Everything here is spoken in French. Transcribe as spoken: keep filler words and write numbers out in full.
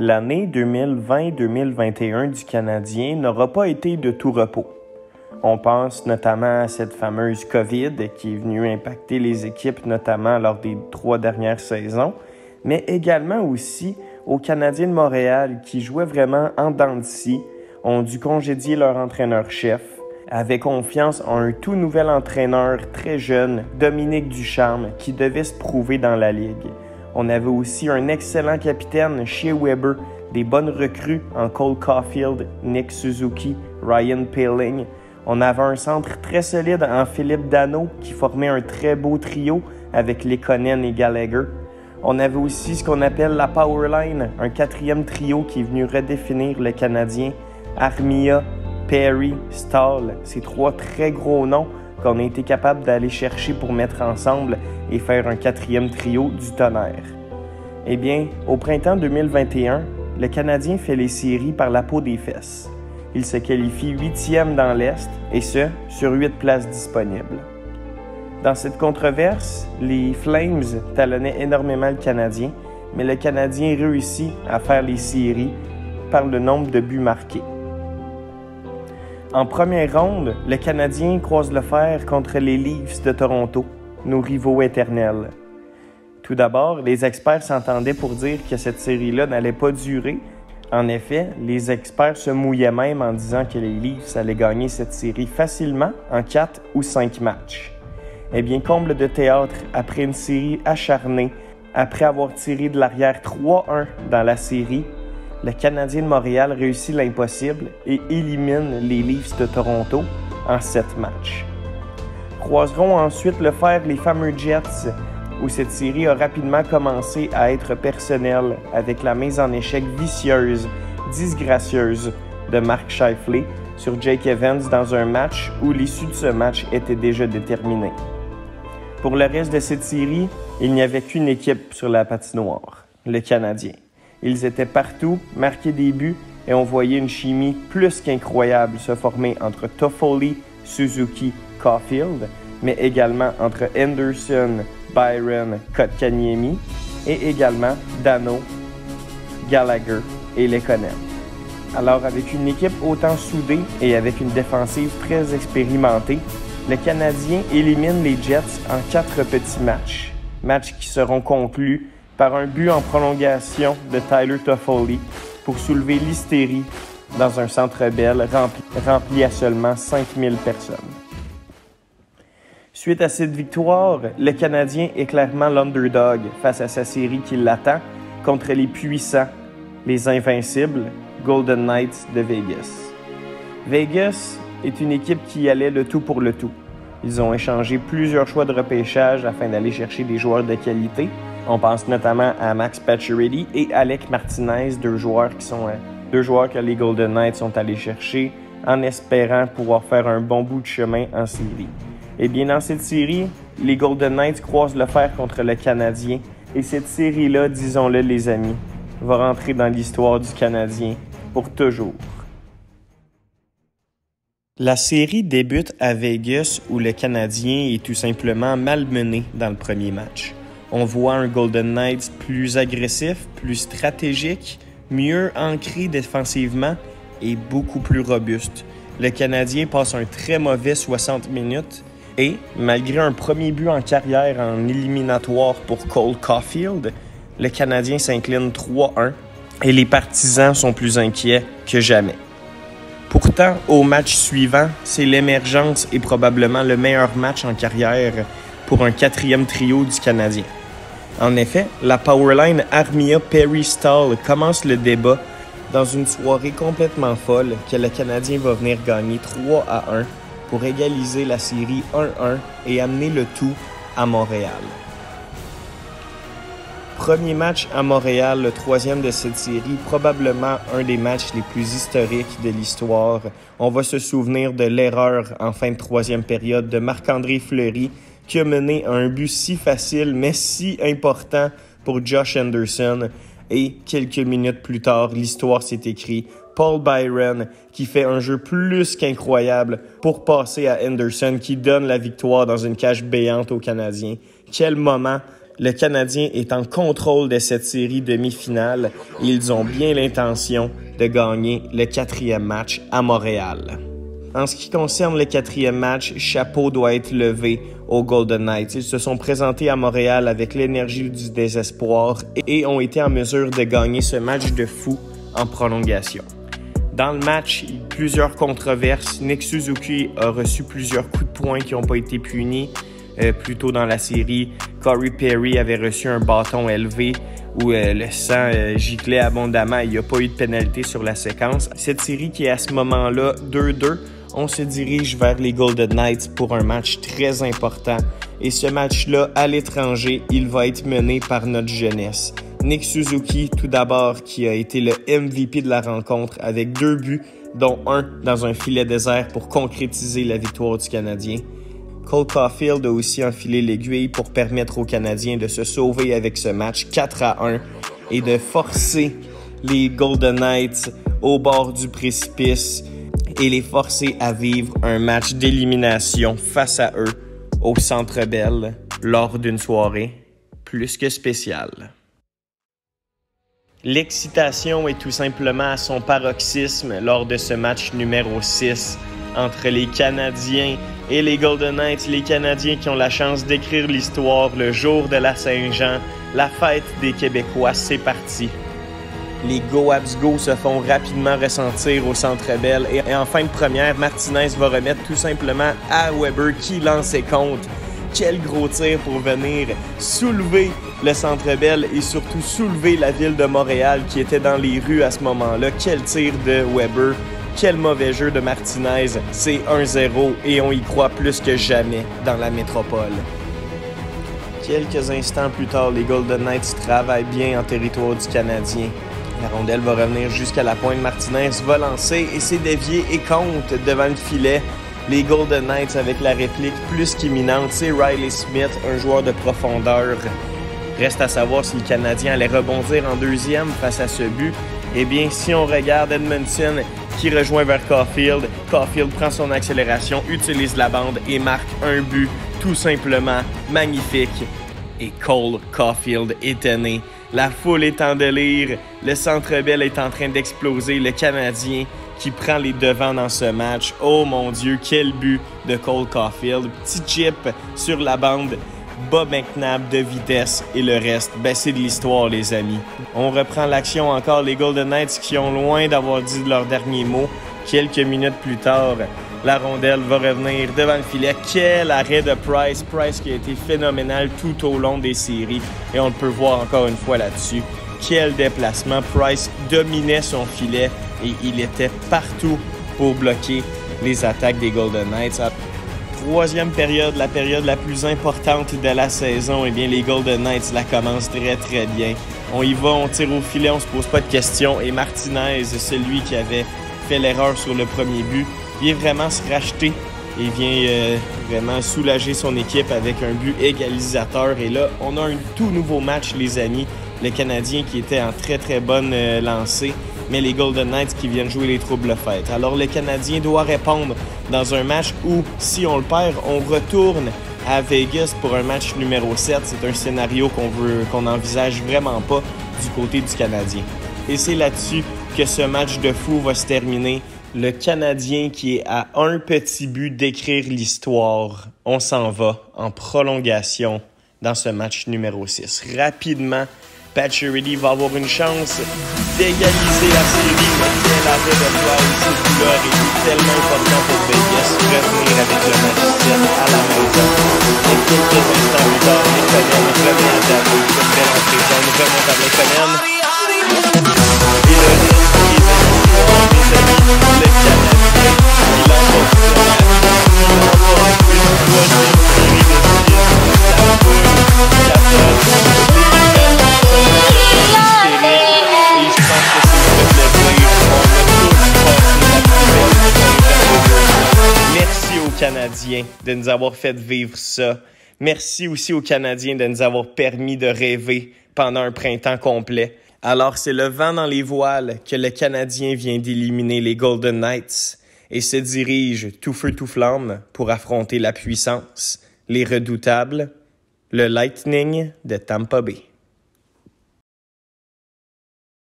l'année deux mille vingt deux mille vingt et un du Canadien n'aura pas été de tout repos. On pense notamment à cette fameuse COVID qui est venue impacter les équipes, notamment lors des trois dernières saisons, mais également aussi aux Canadiens de Montréal qui jouaient vraiment en dents de scie, ont dû congédier leur entraîneur-chef, avaient confiance en un tout nouvel entraîneur très jeune, Dominique Ducharme, qui devait se prouver dans la Ligue. On avait aussi un excellent capitaine, Shea Weber, des bonnes recrues en Cole Caufield, Nick Suzuki, Ryan Poehling. On avait un centre très solide en Philippe Danault qui formait un très beau trio avec Lehkonen et Gallagher. On avait aussi ce qu'on appelle la Powerline, un quatrième trio qui est venu redéfinir le Canadien. Armia, Perry, Staal, ces trois très gros noms qu'on a été capable d'aller chercher pour mettre ensemble et faire un quatrième trio du tonnerre. Eh bien, au printemps deux mille vingt et un, le Canadien fait les séries par la peau des fesses. Il se qualifie huitième dans l'Est, et ce, sur huit places disponibles. Dans cette controverse, les Flames talonnaient énormément le Canadien, mais le Canadien réussit à faire les séries par le nombre de buts marqués. En première ronde, le Canadien croise le fer contre les Leafs de Toronto, nos rivaux éternels. Tout d'abord, les experts s'entendaient pour dire que cette série-là n'allait pas durer. En effet, les experts se mouillaient même en disant que les Leafs allaient gagner cette série facilement en quatre ou cinq matchs. Eh bien, comble de théâtre, après une série acharnée, après avoir tiré de l'arrière trois un dans la série, le Canadien de Montréal réussit l'impossible et élimine les Leafs de Toronto en sept matchs. Croiseront ensuite le fer les fameux Jets, où cette série a rapidement commencé à être personnelle avec la mise en échec vicieuse, disgracieuse de Mark Scheifele sur Jake Evans dans un match où l'issue de ce match était déjà déterminée. Pour le reste de cette série, il n'y avait qu'une équipe sur la patinoire, le Canadien. Ils étaient partout, marquaient des buts et on voyait une chimie plus qu'incroyable se former entre Toffoli, Suzuki, Caufield, mais également entre Anderson, Byron, Kotkaniemi et également Danault, Gallagher et Lehkonen. Alors avec une équipe autant soudée et avec une défensive très expérimentée, le Canadien élimine les Jets en quatre petits matchs. Matchs qui seront conclus par un but en prolongation de Tyler Toffoli pour soulever l'hystérie dans un centre Bell rempli, rempli à seulement cinq mille personnes. Suite à cette victoire, le Canadien est clairement l'underdog face à sa série qui l'attend contre les puissants, les invincibles, Golden Knights de Vegas. Vegas est une équipe qui allait le tout pour le tout. Ils ont échangé plusieurs choix de repêchage afin d'aller chercher des joueurs de qualité. On pense notamment à Max Pacioretty et Alec Martinez, deux joueurs, qui sont, deux joueurs que les Golden Knights sont allés chercher en espérant pouvoir faire un bon bout de chemin en série. Eh bien, dans cette série, les Golden Knights croisent le fer contre le Canadien. Et cette série-là, disons-le les amis, va rentrer dans l'histoire du Canadien pour toujours. La série débute à Vegas où le Canadien est tout simplement malmené dans le premier match. On voit un Golden Knights plus agressif, plus stratégique, mieux ancré défensivement et beaucoup plus robuste. Le Canadien passe un très mauvais soixante minutes. Et, malgré un premier but en carrière en éliminatoire pour Cole Caufield, le Canadien s'incline trois un et les partisans sont plus inquiets que jamais. Pourtant, au match suivant, c'est l'émergence et probablement le meilleur match en carrière pour un quatrième trio du Canadien. En effet, la powerline Armia-Perry-Staal commence le débat dans une soirée complètement folle que le Canadien va venir gagner trois à un. Pour égaliser la série un un et amener le tout à Montréal. Premier match à Montréal, le troisième de cette série, probablement un des matchs les plus historiques de l'histoire. On va se souvenir de l'erreur en fin de troisième période de Marc-André Fleury qui a mené à un but si facile mais si important pour Josh Anderson. Et quelques minutes plus tard, l'histoire s'est écrite. Paul Byron qui fait un jeu plus qu'incroyable pour passer à Anderson qui donne la victoire dans une cage béante aux Canadiens. Quel moment le Canadien est en contrôle de cette série demi-finale et ils ont bien l'intention de gagner le quatrième match à Montréal. En ce qui concerne le quatrième match, chapeau doit être levé aux Golden Knights. Ils se sont présentés à Montréal avec l'énergie du désespoir et ont été en mesure de gagner ce match de fou en prolongation. Dans le match, plusieurs controverses. Nick Suzuki a reçu plusieurs coups de poing qui n'ont pas été punis. Euh, plus tôt dans la série, Corey Perry avait reçu un bâton élevé où euh, le sang euh, giclait abondamment. Il n'y a pas eu de pénalité sur la séquence. Cette série qui est à ce moment-là deux deux, on se dirige vers les Golden Knights pour un match très important. Et ce match-là, à l'étranger, il va être mené par notre jeunesse. Nick Suzuki, tout d'abord, qui a été le M V P de la rencontre avec deux buts, dont un dans un filet désert pour concrétiser la victoire du Canadien. Cole Caufield a aussi enfilé l'aiguille pour permettre aux Canadiens de se sauver avec ce match quatre à un et de forcer les Golden Knights au bord du précipice et les forcer à vivre un match d'élimination face à eux au Centre Bell lors d'une soirée plus que spéciale. L'excitation est tout simplement à son paroxysme lors de ce match numéro six entre les Canadiens et les Golden Knights. Les Canadiens qui ont la chance d'écrire l'histoire le jour de la Saint-Jean, la fête des Québécois, c'est parti. Les Go Habs Go se font rapidement ressentir au Centre Bell et en fin de première, Martinez va remettre tout simplement à Weber qui lance ses comptes. Quel gros tir pour venir soulever le Centre Bell et surtout soulever la ville de Montréal qui était dans les rues à ce moment-là. Quel tir de Weber, quel mauvais jeu de Martinez. C'est un zéro et on y croit plus que jamais dans la métropole. Quelques instants plus tard, les Golden Knights travaillent bien en territoire du Canadien. La rondelle va revenir jusqu'à la pointe. Martinez va lancer et c'est dévié et compte devant le filet. Les Golden Knights avec la réplique plus qu'imminente, c'est Reilly Smith, un joueur de profondeur. Reste à savoir si le Canadien allait rebondir en deuxième face à ce but. Eh bien, si on regarde Edmundson qui rejoint vers Caufield, Caufield prend son accélération, utilise la bande et marque un but tout simplement magnifique. Et Cole Caufield est né. La foule est en délire, le Centre Bell est en train d'exploser, le Canadien qui prend les devants dans ce match. Oh mon Dieu, quel but de Cole Caufield. Petit chip sur la bande, Bob McNab de vitesse et le reste, ben c'est de l'histoire les amis. On reprend l'action encore, les Golden Knights qui ont loin d'avoir dit leur dernier mot. Quelques minutes plus tard, la rondelle va revenir devant le filet. Quel arrêt de Price. Price qui a été phénoménal tout au long des séries et on le peut voir encore une fois là-dessus. Quel déplacement. Price dominait son filet et il était partout pour bloquer les attaques des Golden Knights. Troisième période, la période la plus importante de la saison. Eh bien, les Golden Knights la commencent très, très bien. On y va, on tire au filet, on ne se pose pas de questions. Et Martinez, celui qui avait fait l'erreur sur le premier but, vient vraiment se racheter et vient euh, vraiment soulager son équipe avec un but égalisateur. Et là, on a un tout nouveau match, les amis. Le Canadien qui était en très, très bonne euh, lancée, mais les Golden Knights qui viennent jouer les troubles fêtes. Alors, le Canadien doit répondre dans un match où, si on le perd, on retourne à Vegas pour un match numéro sept. C'est un scénario qu'on veut, qu'on n'envisage vraiment pas du côté du Canadien. Et c'est là-dessus que ce match de fou va se terminer. Le Canadien qui est à un petit but d'écrire l'histoire. On s'en va en prolongation dans ce match numéro six. Rapidement, Pacioretty va avoir une chance d'égaliser la série. Mais l'arrêt de Price, ce qui leur est tellement important pour Vegas, revenir avec le match sept à la maison. Et quelques instants plus tard, Lehkonen remet à tableau. Cette belle entrée zone remonte à Lehkonen. Et le risque est venu, les amis, le Canadien. Il en va tout le match. Il va avoir une troisième série de six. La première, la première. Merci aux Canadiens de nous avoir fait vivre ça. Merci aussi aux Canadiens de nous avoir permis de rêver pendant un printemps complet. Alors, c'est le vent dans les voiles que le Canadien vient d'éliminer les Golden Knights et se dirige tout feu tout flamme pour affronter la puissance, les redoutables, le Lightning de Tampa Bay.